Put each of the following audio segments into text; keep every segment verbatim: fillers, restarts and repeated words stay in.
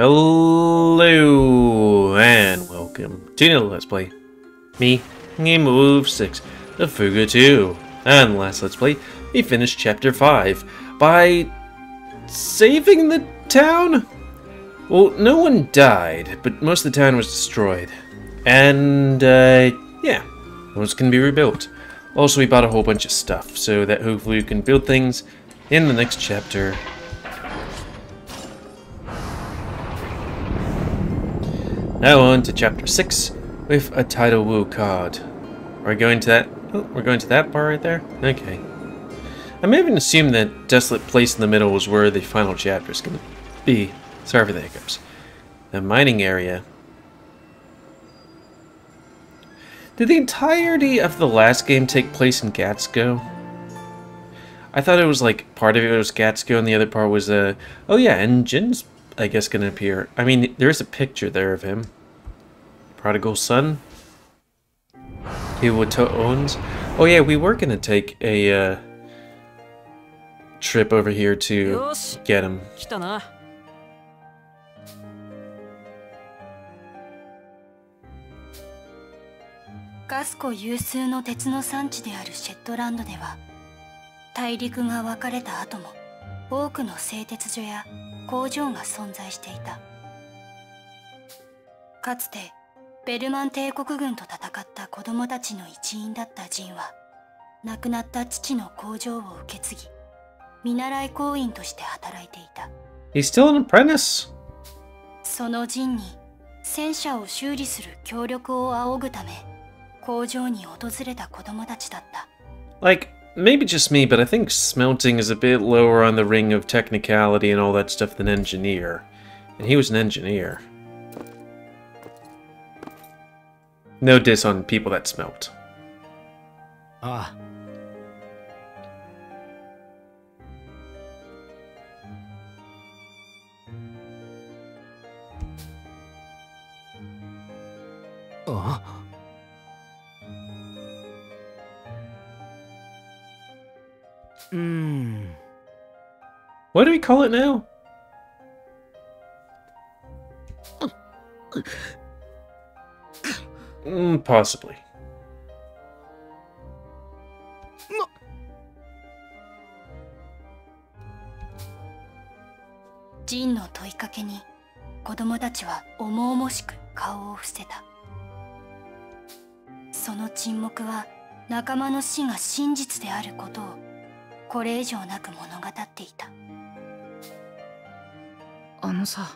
Hello and welcome to another Let's Play. Me, GamerWolf six, the Fuga two. And last Let's Play, we finished Chapter five by saving the town? Well, no one died, but most of the town was destroyed. And, uh, yeah, it was going to be rebuilt. Also, we bought a whole bunch of stuff, so that hopefully we can build things in the next chapter. Now on to chapter six with a tidal woo card. Are we going to that? Oh, we're going to that bar right there? Okay. I may even assume that desolate place in the middle is where the final chapter is going to be. Sorry for the hiccups. The mining area. Did the entirety of the last game take place in Gatsko? I thought it was like part of it was Gatsko and the other part was, uh, oh yeah, and Jin's, I guess, gonna appear. I mean, there is a picture there of him. Prodigal son. Iwato owns. Oh yeah, we were gonna take a uh, trip over here to get him. Gatsko 工場が存在していた。かつてベルマン帝国軍と戦った子供たちの一員だったジンは、亡くなった父の工場を受け継ぎ、見習い工員として働いていた。He's still an apprentice. そのジンに戦車を修理する協力を仰ぐため、工場に訪れた子供たちだった。 Like maybe just me, but I think smelting is a bit lower on the ring of technicality and all that stuff than engineer. And he was an engineer. No diss on people that smelt. Ah. Oh. Hmm. What do we call it now? Mm, possibly. Jin no toikake ni kodomo tachi wa omomoshiku kao o fuseta. Sono chinmoku wa nakama no shi ga shinjitsu de aru koto o これ以上なく物語っていた。あのさ、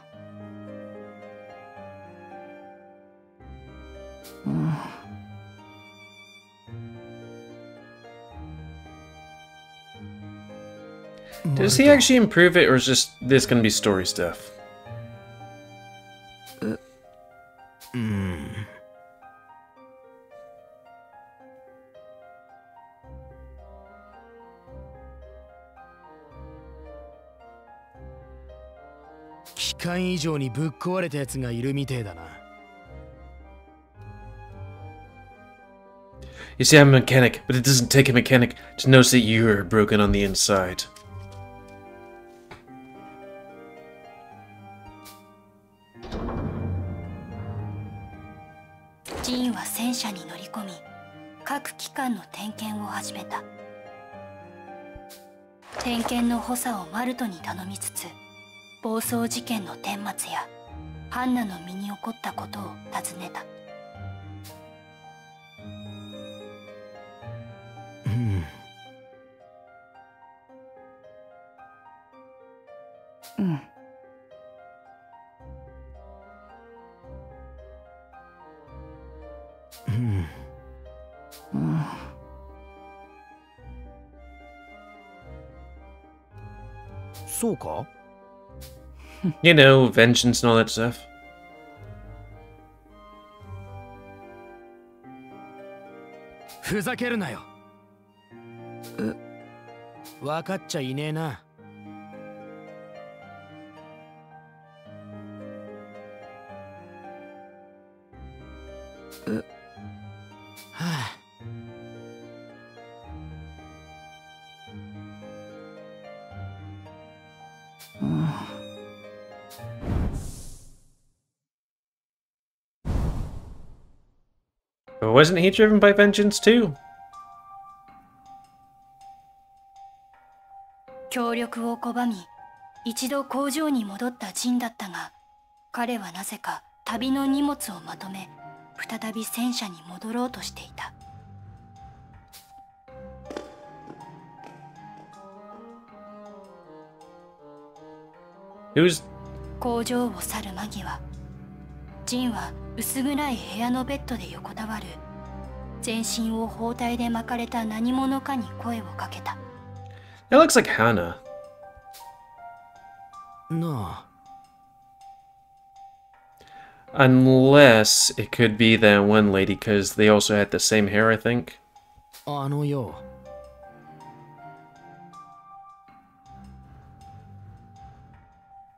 うん、Does he actually improve it, or is just this gonna be story stuff? うん。 間以上にぶっ壊れたやつがいるみてえだな。You say I'm a mechanic, but it doesn't take a mechanic to notice that you are broken on the inside. Jin は戦車に乗り込み、各機関の点検を始めた。点検の補佐をマルトに頼みつつ。 暴走事件の顛末やハンナの身に起こったことを尋ねた。うん。うん。うん。うん。 そうか? You know, vengeance and all that stuff. But wasn't he driven by vengeance too? Who's... That looks like Hana. No. Unless it could be that one lady, because they also had the same hair, I think. Oh, no, yo.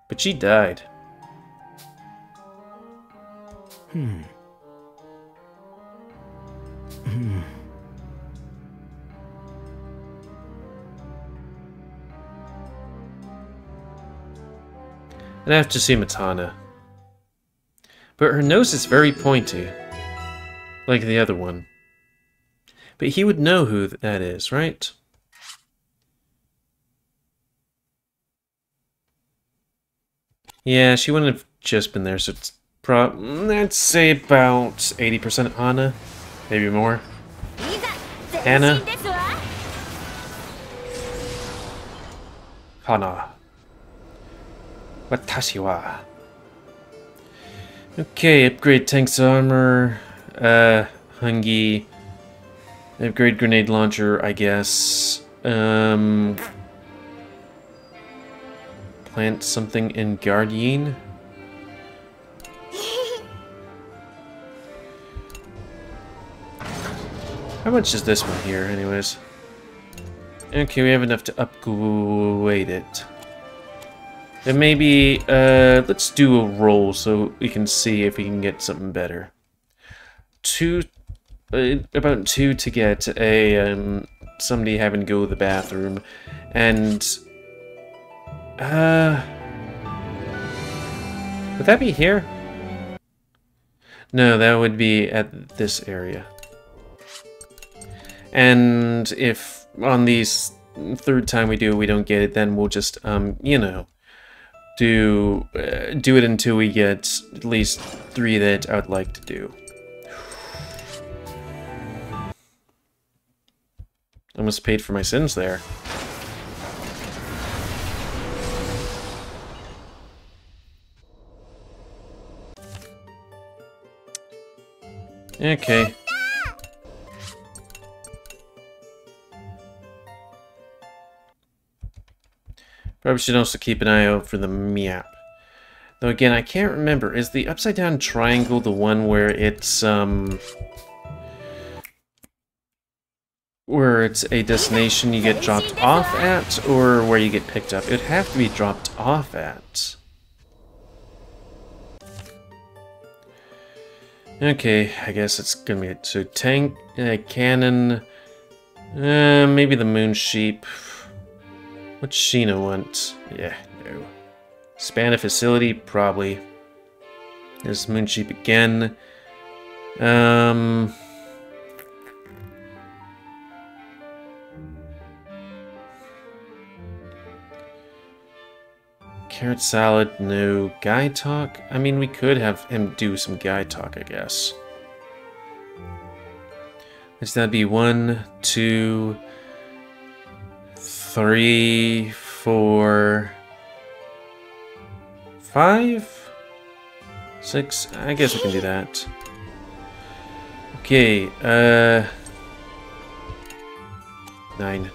But she died. Hmm. Hmm. And I have to assume it's Hana. But her nose is very pointy. Like the other one. But he would know who that is, right? Yeah, she wouldn't have just been there, so it's probably, let's say about eighty percent Hana, maybe more. Hana. Hana. Watashi wa. Okay, upgrade tanks armor, uh, Hungi, upgrade grenade launcher, I guess, um... plant something in Guardian. How much is this one here, anyways? Okay, we have enough to upgrade it. And maybe, uh, let's do a roll so we can see if we can get something better. Two, uh, about two to get a, um, somebody having to go to the bathroom, and... Uh, would that be here? No, that would be at this area. And if on these third time we do we don't get it, then we'll just um you know do uh, do it until we get at least three that I'd like to do. Almost paid for my sins there. Okay. Probably should also keep an eye out for the map. Though again, I can't remember. Is the upside down triangle the one where it's um where it's a destination you get dropped off at, or where you get picked up? It'd have to be dropped off at. Okay, I guess it's gonna be it. So tank, uh, cannon, uh, maybe the moon sheep. What's Sheena want? Yeah, no. Span a facility, probably. There's moon sheep again. Um. Carrot salad, no guy talk. I mean, we could have him do some guy talk, I guess. That'd be one, two, three, four, five, six. I guess we can do that. Okay, uh, nine.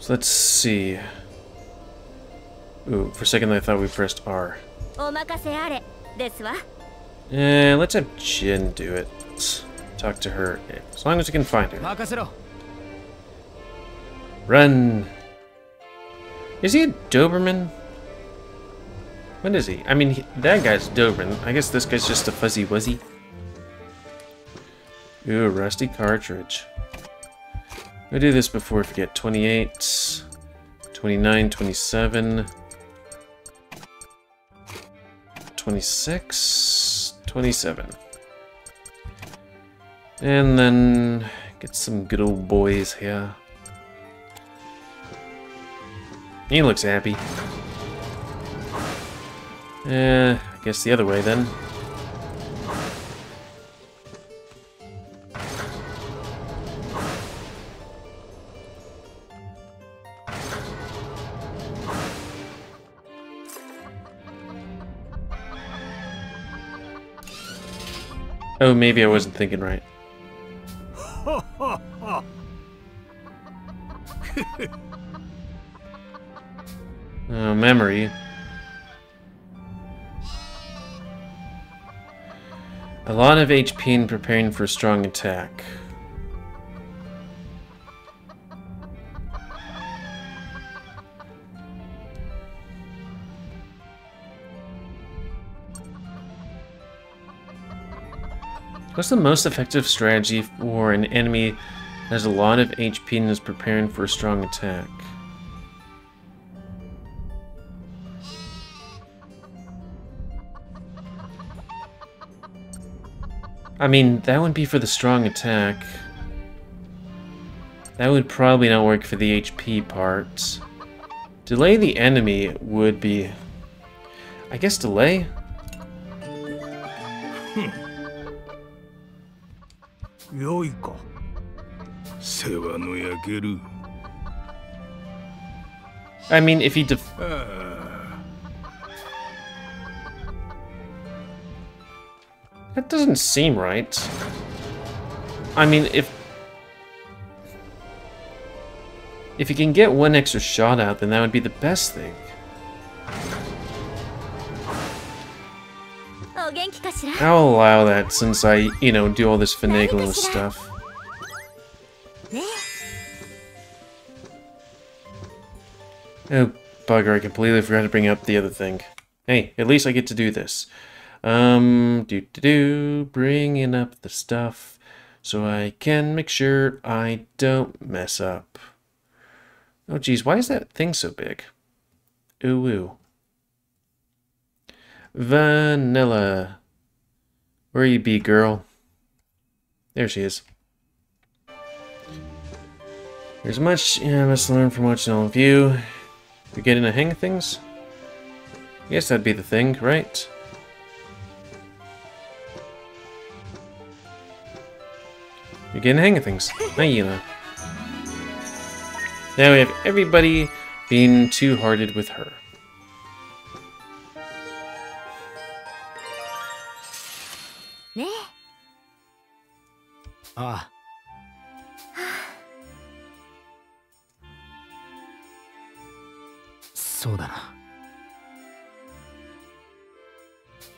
So let's see. Ooh, for a second I thought we pressed R. Eh, let's have Jin do it. Let's talk to her, as long as we can find her. Run! Is he a Doberman? What is he? I mean, he, that guy's Doberman. I guess this guy's just a fuzzy wuzzy. Ooh, a rusty cartridge. We'll do this before we forget. twenty-eight, twenty-nine, twenty-seven... twenty-six, twenty-seven. And then get some good old boys here. He looks happy. Eh, uh, I guess the other way then. Oh, maybe I wasn't thinking right. Oh, memory. A lot of H P and preparing for a strong attack. What's the most effective strategy for an enemy that has a lot of H P and is preparing for a strong attack? I mean, that would be for the strong attack. That would probably not work for the H P part. Delay the enemy would be... I guess delay? Hmm. I mean, if he def... That doesn't seem right. I mean, if... If he can get one extra shot out, then that would be the best thing. I'll allow that since I, you know, do all this finagling with stuff. Oh, bugger, I completely forgot to bring up the other thing. Hey, at least I get to do this. Um, do-do-do, bringing up the stuff so I can make sure I don't mess up. Oh, geez, why is that thing so big? Ooh-ooh. Vanilla. Where you be, girl? There she is. There's much I must learn from watching all of you. You're getting a hang of things? I guess that'd be the thing, right? You're getting a hang of things. Hi, Yuna. Now we have everybody being two-hearted with her. Ah. So da na.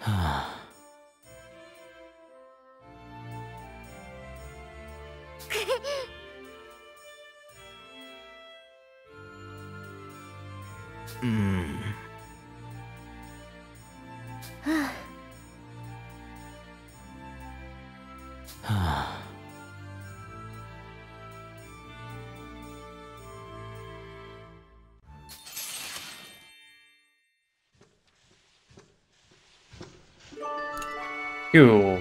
Ah. Hmm. Ah. Cool.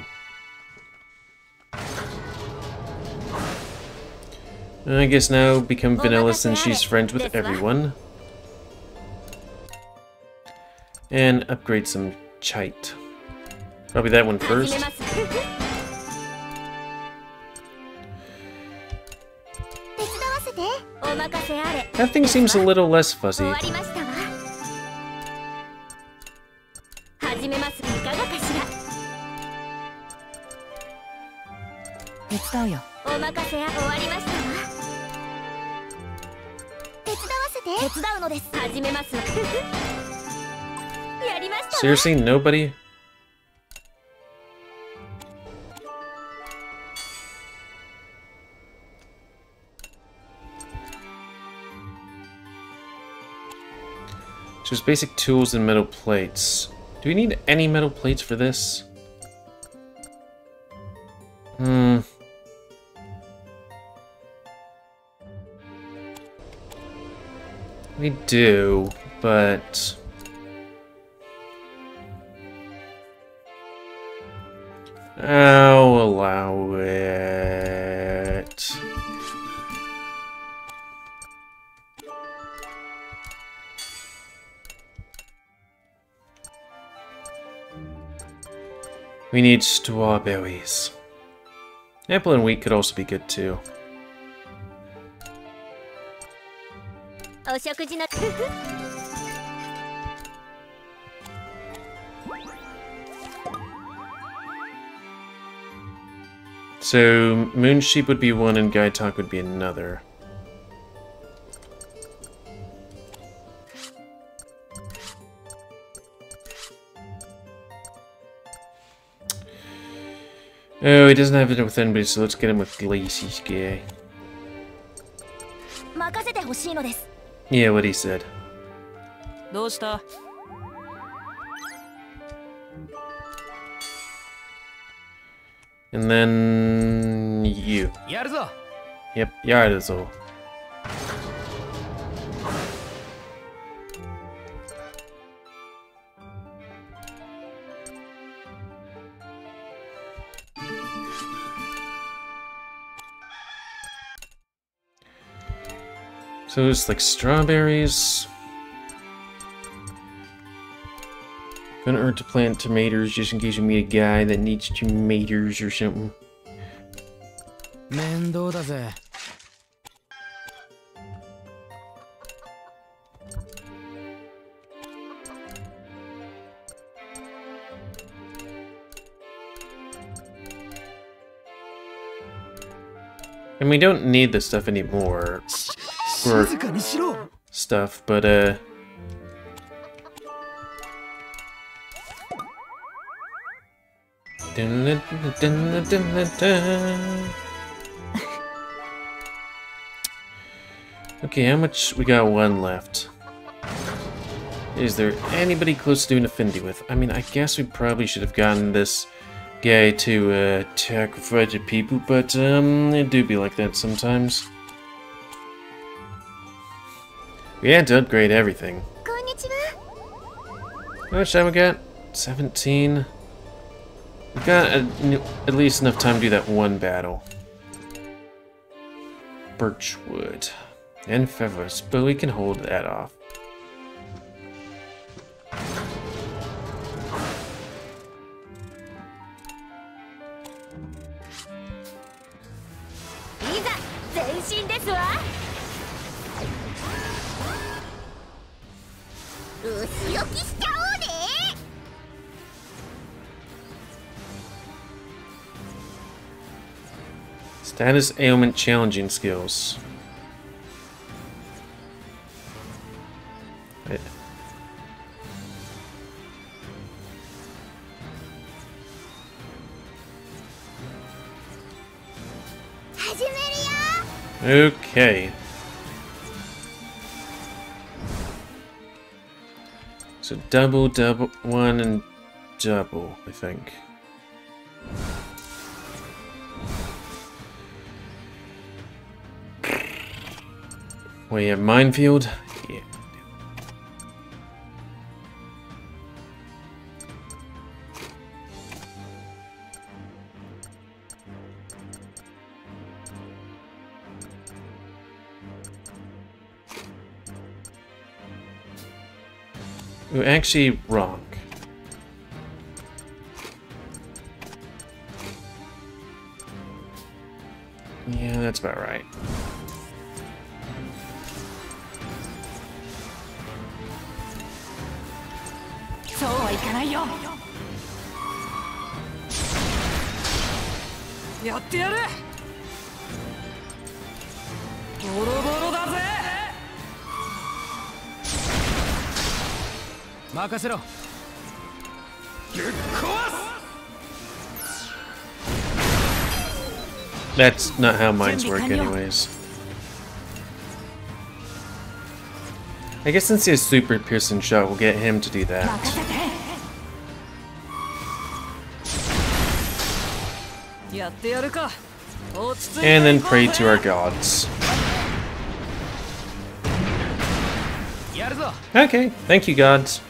I guess now become Vanilla since she's friends with everyone. And upgrade some Chite. Probably that one first. That thing seems a little less fuzzy. Seriously, nobody? So there's basic tools and metal plates. Do we need any metal plates for this? Hmm. We do, but I'll allow it. We need strawberries. Apple and wheat could also be good too. So, Moon Sheep would be one and Gaitak would be another. Oh, he doesn't have it with anybody, so let's get him with Lacey's gear. Yeah, what he said. And then you. Yarzo. Yep, Yarzo. So it's like strawberries. Gonna earn to plant tomatoes just in case you meet a guy that needs tomatoes or something. And we don't need this stuff anymore. For stuff, but uh. Okay, how much? We got one left. Is there anybody close to doing affinity with? I mean, I guess we probably should have gotten this guy to uh, attack fragile people, but um, it do be like that sometimes. We had to upgrade everything. How much time we got? seventeen. We've got a, at least enough time to do that one battle. Birchwood. And Feverus, but we can hold that off. Status ailment challenging skills. Right. Okay. So double, double, one, and double, I think. We have minefield. Yeah. We're actually wrong. Yeah, that's about right. That's not how mines work anyways. I guess since he has super piercing shot, we'll get him to do that. And then pray to our gods. Okay, thank you, gods.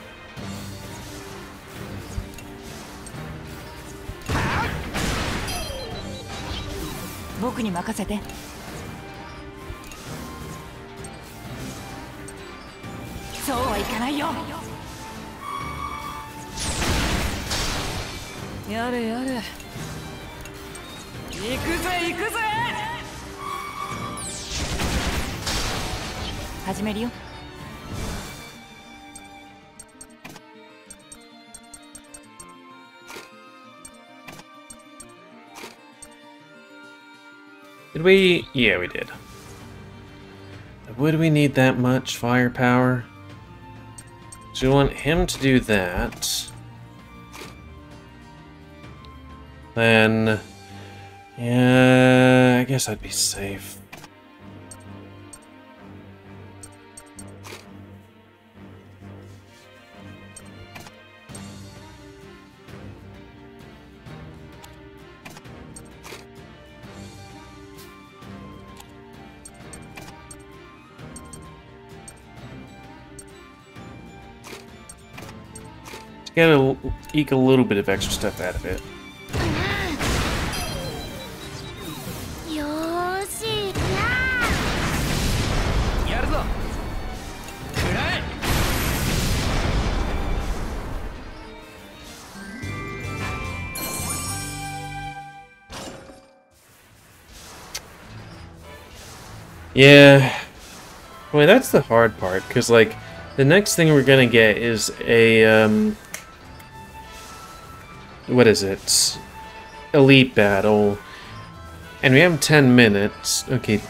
Yare yare. Ikuze ikuze. Hajimeru yo. Did we? Yeah, we did. Would we need that much firepower? So we want him to do that. Then, yeah, I guess I'd be safe. Gotta eke a little bit of extra stuff out of it. Yarzo. Yeah. Well, that's the hard part, because like the next thing we're gonna get is a um what is it? Elite battle. And we have ten minutes. Okay,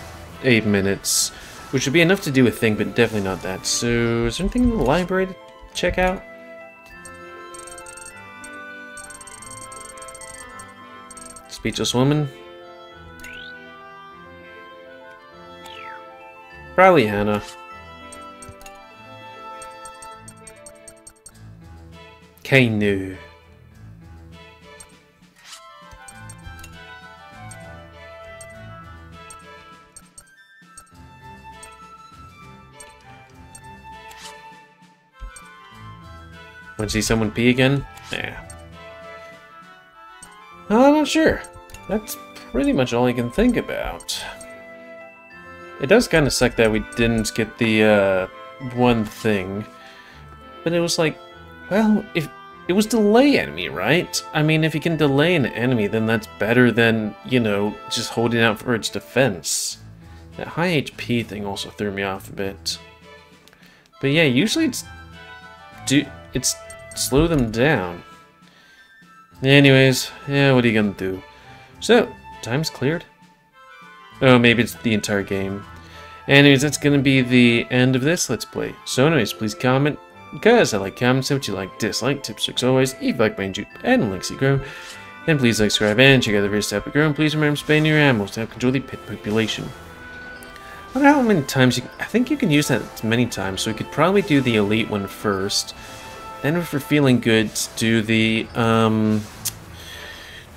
eight minutes. Which would be enough to do a thing, but definitely not that. So, is there anything in the library to check out? Speechless woman? Probably Hana. Kainu. Want to see someone pee again? Yeah. I'm not sure. That's pretty much all I can think about. It does kind of suck that we didn't get the uh, one thing. But it was like, well, if it was delay enemy, right? I mean, if you can delay an enemy, then that's better than, you know, just holding out for its defense. That high H P thing also threw me off a bit. But yeah, usually it's... do it's... slow them down. Anyways, yeah, what are you gonna do? So, time's cleared. Oh, maybe it's the entire game. Anyways, that's gonna be the end of this Let's Play. So anyways, please comment, because I like comments, say what you like, dislike, tips, tricks, always, if you like my YouTube and links to grow, then please like, subscribe, and check out the various tab to grow, and please remember to spay your animals to help control the pet population. I don't know how many times you... I think you can use that many times, so we could probably do the elite one first. Then if we're feeling good, do the um,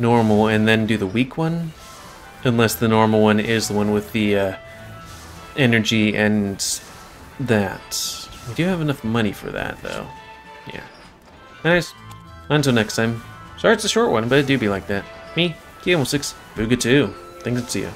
normal and then do the weak one. Unless the normal one is the one with the uh, energy and that. We do have enough money for that, though. Yeah. Nice. Until next time. Sorry it's a short one, but it do be like that. Me, Gamer Wolf Six, Booga two. Thanks and see ya.